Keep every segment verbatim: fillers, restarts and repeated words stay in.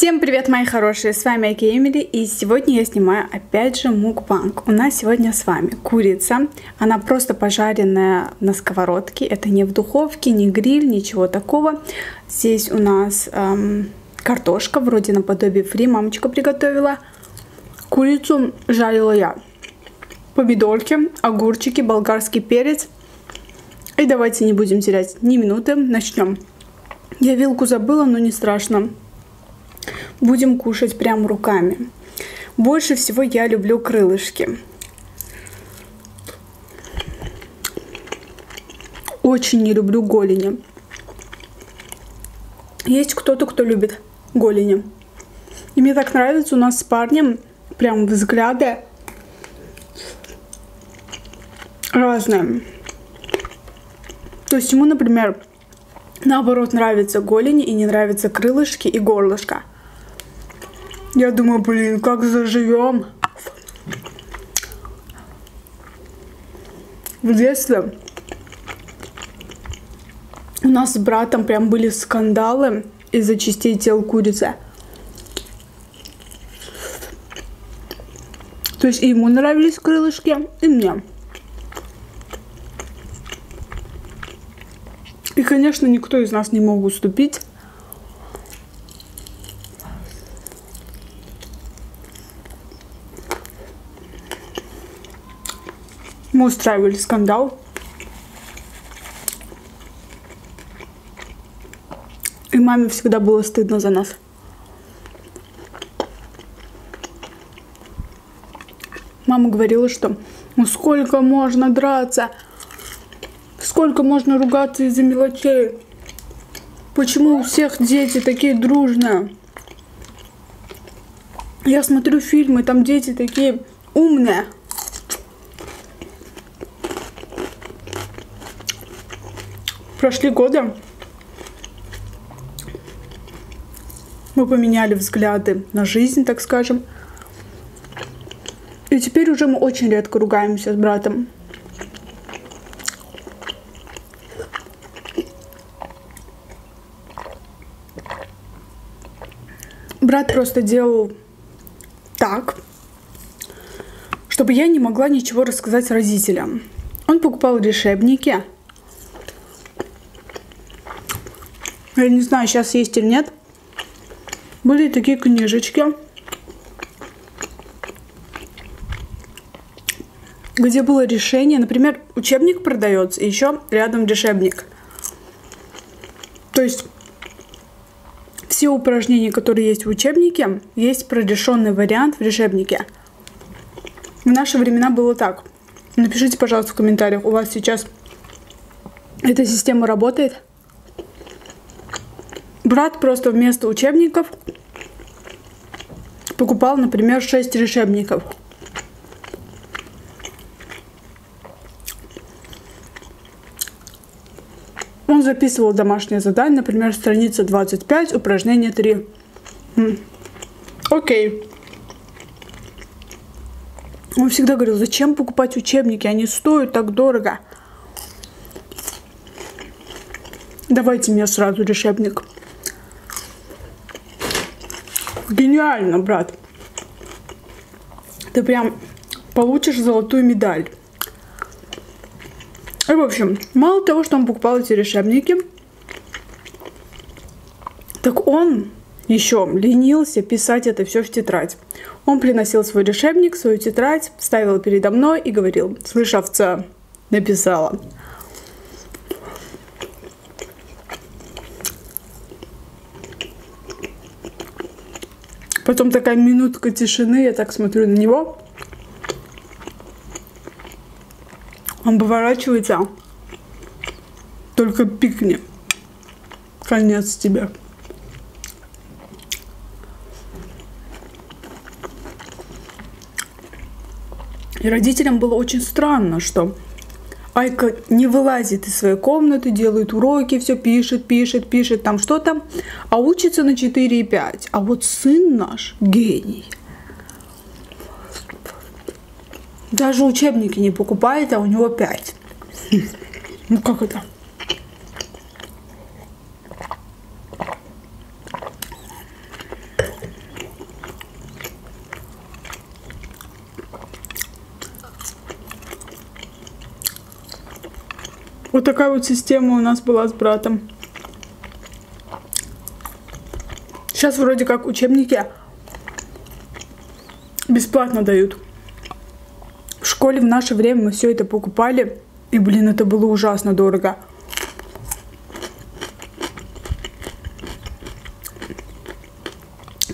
Всем привет, мои хорошие, с вами Айка Эмилли, и сегодня я снимаю опять же мукбанг. У нас сегодня с вами курица, она просто пожаренная на сковородке, это не в духовке, не гриль, ничего такого. Здесь у нас эм, картошка, вроде наподобие фри, мамочка приготовила. Курицу жарила я. Помидорки, огурчики, болгарский перец. И давайте не будем терять ни минуты, начнем. Я вилку забыла, но не страшно. Будем кушать прям руками. Больше всего я люблю крылышки. Очень не люблю голени. Есть кто-то, кто любит голени. И мне так нравится, у нас с парнем прям взгляды разные. То есть ему, например, наоборот нравятся голени и не нравятся крылышки и горлышко. Я думаю, блин, как заживем. В детстве у нас с братом прям были скандалы из-за частей тел курицы. То есть и ему нравились крылышки, и мне. И, конечно, никто из нас не мог уступить. Мы устраивали скандал. И маме всегда было стыдно за нас. Мама говорила, что ну сколько можно драться? Сколько можно ругаться из-за мелочей? Почему у всех дети такие дружные? Я смотрю фильмы, там дети такие умные. Прошли годы, мы поменяли взгляды на жизнь, так скажем. И теперь уже мы очень редко ругаемся с братом. Брат просто делал так, чтобы я не могла ничего рассказать родителям. Он покупал решебники. Я не знаю, сейчас есть или нет. Были такие книжечки, где было решение. Например, учебник продается, и еще рядом решебник. То есть все упражнения, которые есть в учебнике, есть прорешенный вариант в решебнике. В наши времена было так. Напишите, пожалуйста, в комментариях, у вас сейчас эта система работает? Брат просто вместо учебников покупал, например, шесть решебников. Он записывал домашнее задание, например, страница двадцать пять, упражнение три. Окей. Он всегда говорил, зачем покупать учебники, они стоят так дорого. Давайте мне сразу решебник. Гениально, брат. Ты прям получишь золотую медаль. И, в общем, мало того, что он покупал эти решебники, так он еще ленился писать это все в тетрадь. Он приносил свой решебник, свою тетрадь, ставил передо мной и говорил: «Слышь, овца, написала». Потом такая минутка тишины, я так смотрю на него. Он поворачивается. Только пикни. Конец тебе. И родителям было очень странно, что Айка не вылазит из своей комнаты, делает уроки, все пишет, пишет, пишет, там что-то, а учится на четыре и пять. А вот сын наш гений. Даже учебники не покупает, а у него пять. Ну как это? Вот такая вот система у нас была с братом. Сейчас вроде как учебники бесплатно дают. В школе в наше время мы все это покупали. И, блин, это было ужасно дорого.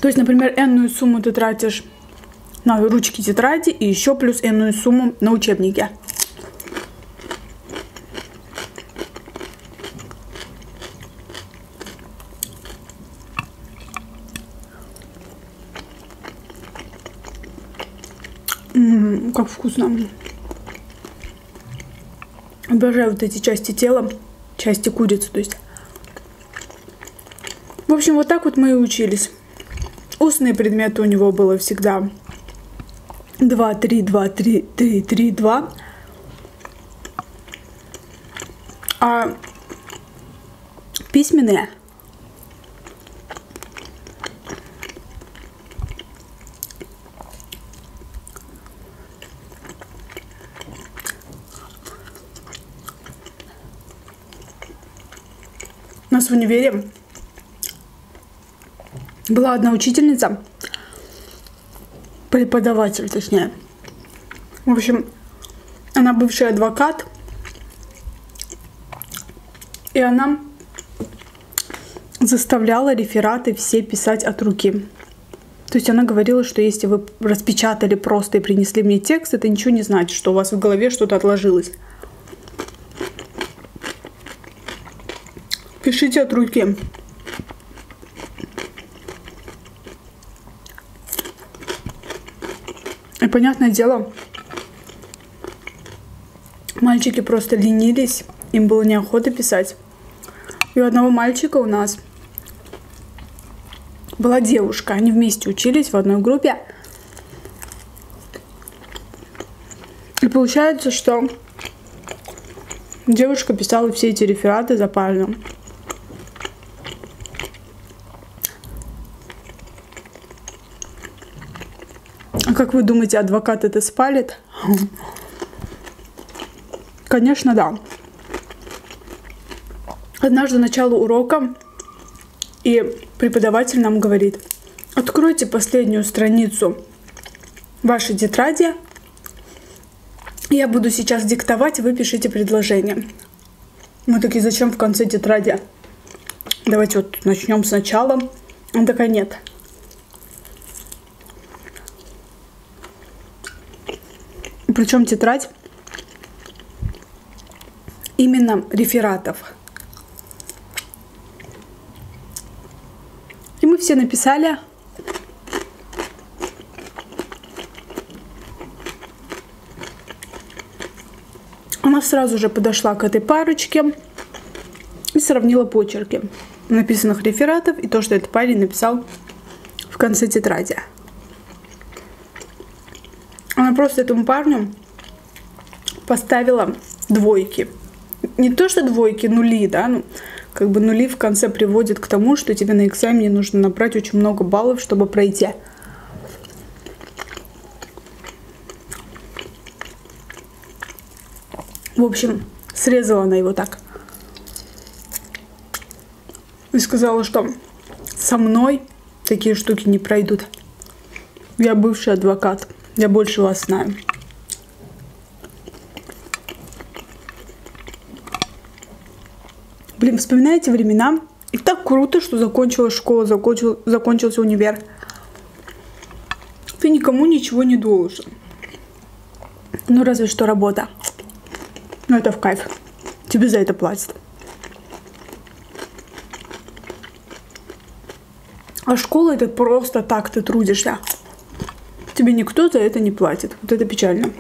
То есть, например, энную сумму ты тратишь на ручки тетради и еще плюс энную сумму на учебники. Ммм, как вкусно. Обожаю вот эти части тела, части курицы, то есть. В общем, вот так вот мы и учились. Устные предметы у него было всегда два, три, два, три, три, три, два. А письменные у нас в универе была одна учительница, преподаватель точнее. В общем, она бывший адвокат. И она заставляла рефераты все писать от руки. То есть она говорила, что если вы распечатали просто и принесли мне текст, это ничего не значит, что у вас в голове что-то отложилось. Пишите от руки. И, понятное дело, мальчики просто ленились, им было неохота писать. И у одного мальчика у нас была девушка, они вместе учились в одной группе. И получается, что девушка писала все эти рефераты запально. Как вы думаете, адвокат это спалит? Конечно, да. Однажды начало урока, и преподаватель нам говорит: откройте последнюю страницу вашей тетради, я буду сейчас диктовать, вы пишите предложение. Мы такие: зачем в конце тетради? Давайте вот начнем сначала. Он такой: нет. Причем тетрадь именно рефератов. И мы все написали. Она сразу же подошла к этой парочке и сравнила почерки написанных рефератов и то, что этот парень написал в конце тетради. Она просто этому парню поставила двойки. Не то, что двойки, нули, да, ну, как бы нули в конце приводят к тому, что тебе на экзамене нужно набрать очень много баллов, чтобы пройти. В общем, срезала она его так. И сказала, что со мной такие штуки не пройдут. Я бывший адвокат. Я больше вас знаю. Блин, вспоминаете времена? И так круто, что закончилась школа, закончил, закончился универ. Ты никому ничего не должен. Ну, разве что работа. Ну, это в кайф. Тебе за это платят. А школа — это просто так ты трудишься. Тебе никто за это не платит. Вот это печально.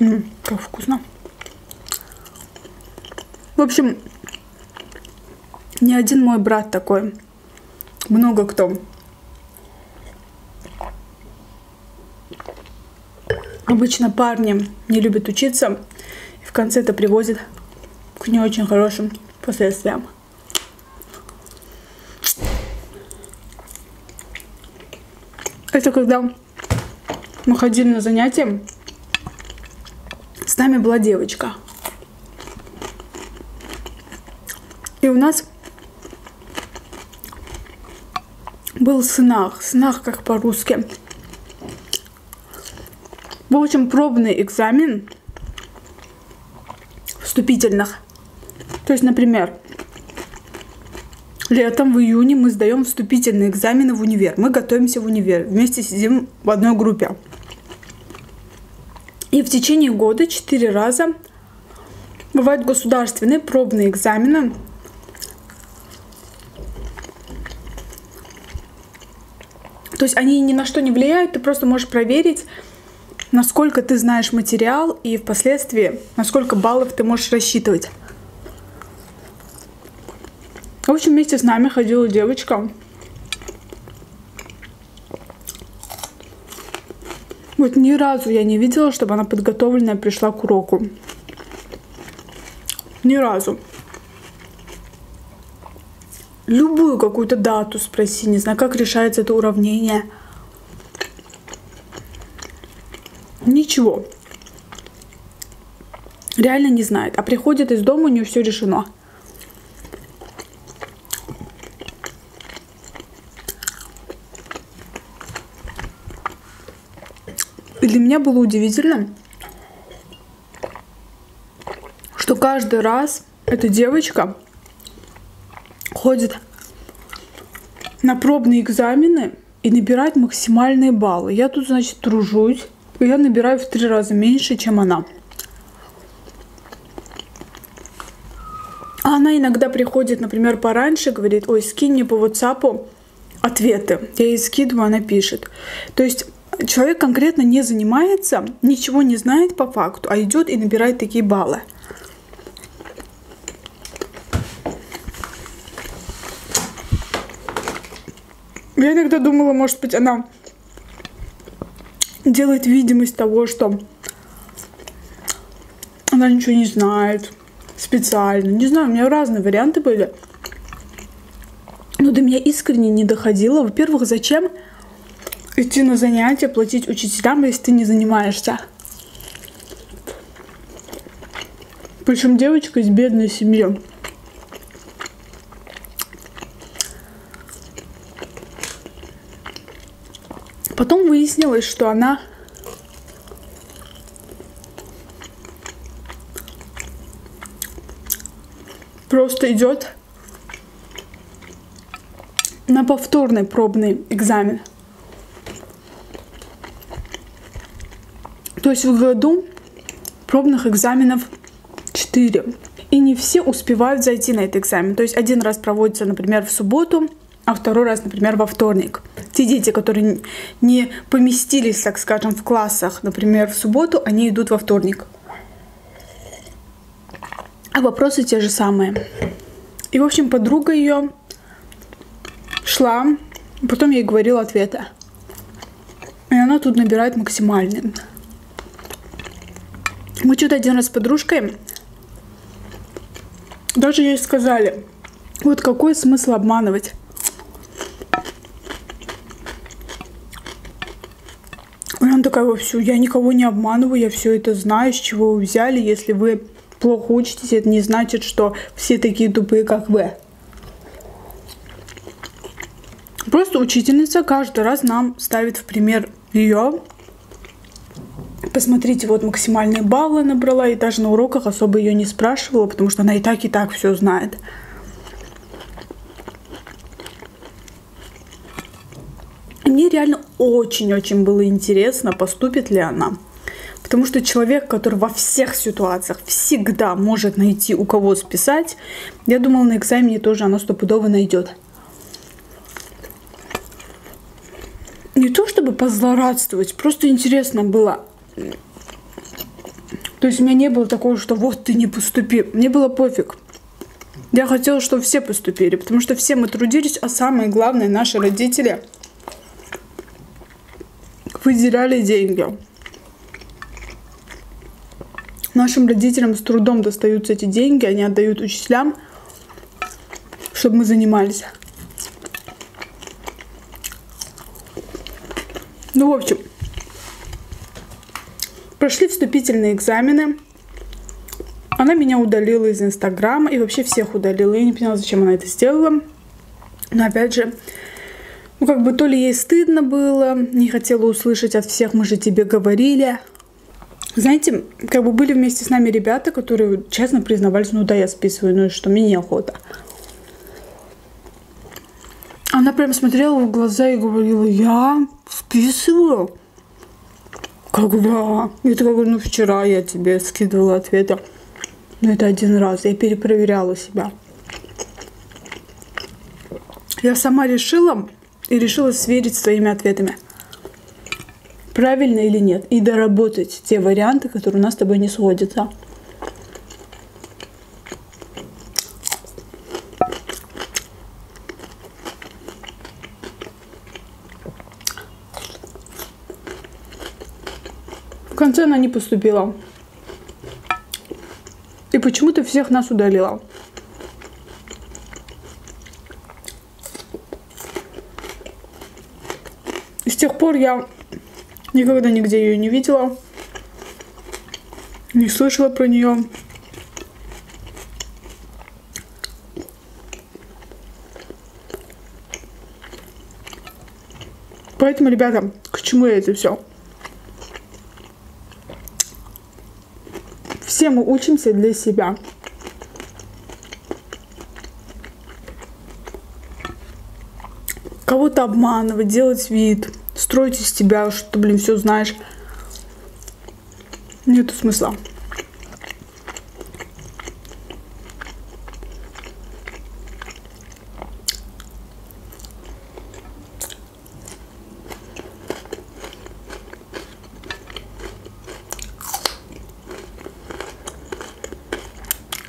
Ммм, как вкусно. В общем, не один мой брат такой. Много кто. Обычно парни не любят учиться. И в конце это приводит к не очень хорошим последствиям. Это когда мы ходили на занятия, с нами была девочка. И у нас был снах, снах как по-русски. В общем, пробный экзамен вступительных. То есть, например, летом, в июне мы сдаем вступительные экзамены в универ. Мы готовимся в универ. Вместе сидим в одной группе. И в течение года четыре раза бывают государственные пробные экзамены. То есть они ни на что не влияют. Ты просто можешь проверить, насколько ты знаешь материал и впоследствии, насколько баллов ты можешь рассчитывать. В общем, вместе с нами ходила девочка. Вот ни разу я не видела, чтобы она подготовленная пришла к уроку. Ни разу. Любую какую-то дату спроси, не знаю, как решается это уравнение. Ничего. Реально не знает. А приходит из дома, у нее все решено. Для меня было удивительно, что каждый раз эта девочка ходит на пробные экзамены и набирает максимальные баллы. Я тут, значит, тружусь, и я набираю в три раза меньше, чем она. А она иногда приходит, например, пораньше, говорит: ой, скинь мне по вотсапу ответы. Я ей скидываю, она пишет. То есть человек конкретно не занимается, ничего не знает по факту, а идет и набирает такие баллы. Я иногда думала, может быть, она делает видимость того, что она ничего не знает специально. Не знаю, у меня разные варианты были. Но до меня искренне не доходило. Во-первых, зачем идти на занятия, платить учителям, если ты не занимаешься? Причем девочка из бедной семьи. Потом выяснилось, что она просто идет на повторный пробный экзамен. То есть в году пробных экзаменов четыре. И не все успевают зайти на этот экзамен. То есть один раз проводится, например, в субботу, а второй раз, например, во вторник. Те дети, которые не поместились, так скажем, в классах, например, в субботу, они идут во вторник. А вопросы те же самые. И, в общем, подруга ее шла, потом я ей говорила ответы. И она тут набирает максимальные. Мы что-то один раз с подружкой даже ей сказали: вот какой смысл обманывать? И она такая вовсю: я никого не обманываю, я все это знаю, с чего вы взяли. Если вы плохо учитесь, это не значит, что все такие тупые, как вы. Просто учительница каждый раз нам ставит в пример ее. Посмотрите, вот максимальные баллы набрала, и даже на уроках особо ее не спрашивала, потому что она и так, и так все знает. И мне реально очень-очень было интересно, поступит ли она. Потому что человек, который во всех ситуациях всегда может найти, у кого списать, я думала, на экзамене тоже она стопудово найдет. Не то чтобы позлорадствовать, просто интересно было. То есть у меня не было такого, что вот ты не поступи. Мне было пофиг. Я хотела, чтобы все поступили, потому что все мы трудились, а самое главное, наши родители выделяли деньги. Нашим родителям с трудом достаются эти деньги, они отдают учителям, чтобы мы занимались. Ну, в общем, прошли вступительные экзамены. Она меня удалила из Инстаграма и вообще всех удалила. Я не поняла, зачем она это сделала. Но опять же, ну как бы то ли ей стыдно было, не хотела услышать от всех, мы же тебе говорили. Знаете, как бы были вместе с нами ребята, которые честно признавались, ну да, я списываю, ну и что, мне неохота. Она прям смотрела в глаза и говорила, я списываю? Когда? Я такая говорю, ну вчера я тебе скидывала ответы. Но это один раз, я перепроверяла себя. Я сама решила и решила сверить своими ответами, правильно или нет, и доработать те варианты, которые у нас с тобой не сходятся. В конце она не поступила. И почему-то всех нас удалила. И с тех пор я никогда нигде ее не видела, не слышала про нее. Поэтому, ребята, к чему я это все? Все мы учимся для себя. Кого-то обманывать, делать вид, строить из тебя, что ты, блин, все знаешь. Нету смысла.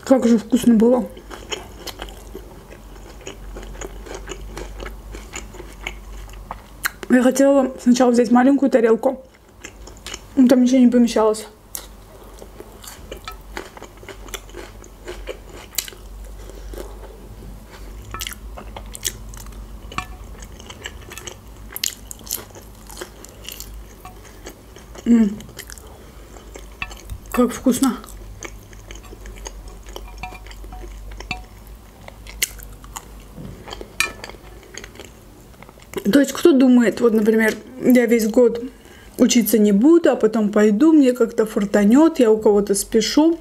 Как же вкусно было. Я хотела сначала взять маленькую тарелку, но там ничего не помещалось. М-м-м. Как вкусно. То есть кто думает, вот, например, я весь год учиться не буду, а потом пойду, мне как-то фартанет, я у кого-то спешу.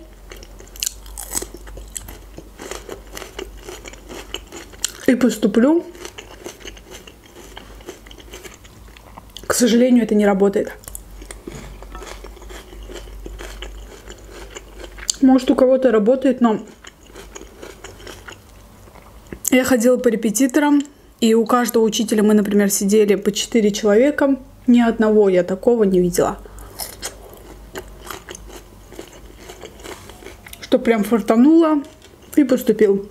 И поступлю. К сожалению, это не работает. Может, у кого-то работает, но я ходила по репетиторам. И у каждого учителя мы, например, сидели по четыре человека. Ни одного я такого не видела. Что прям фартануло и поступил.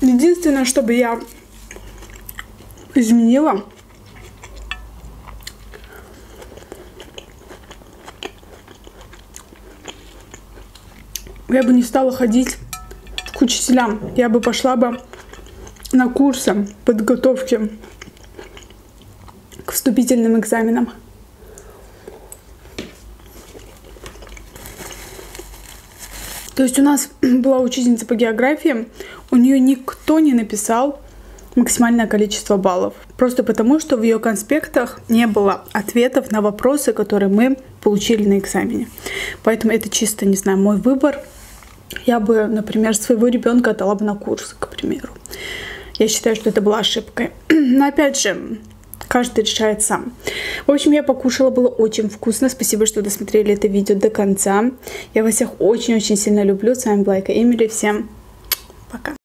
Единственное, что бы я изменила... Я бы не стала ходить к учителям. Я бы пошла бы на курсы подготовки к вступительным экзаменам. То есть у нас была учительница по географии. У нее никто не написал максимальное количество баллов. Просто потому, что в ее конспектах не было ответов на вопросы, которые мы получили на экзамене. Поэтому это чисто, не знаю, мой выбор. Я бы, например, своего ребенка отдала бы на курсы, к примеру. Я считаю, что это была ошибкой. Но опять же, каждый решает сам. В общем, я покушала, было очень вкусно. Спасибо, что досмотрели это видео до конца. Я вас всех очень-очень сильно люблю. С вами была Айка Эмилли. Всем пока.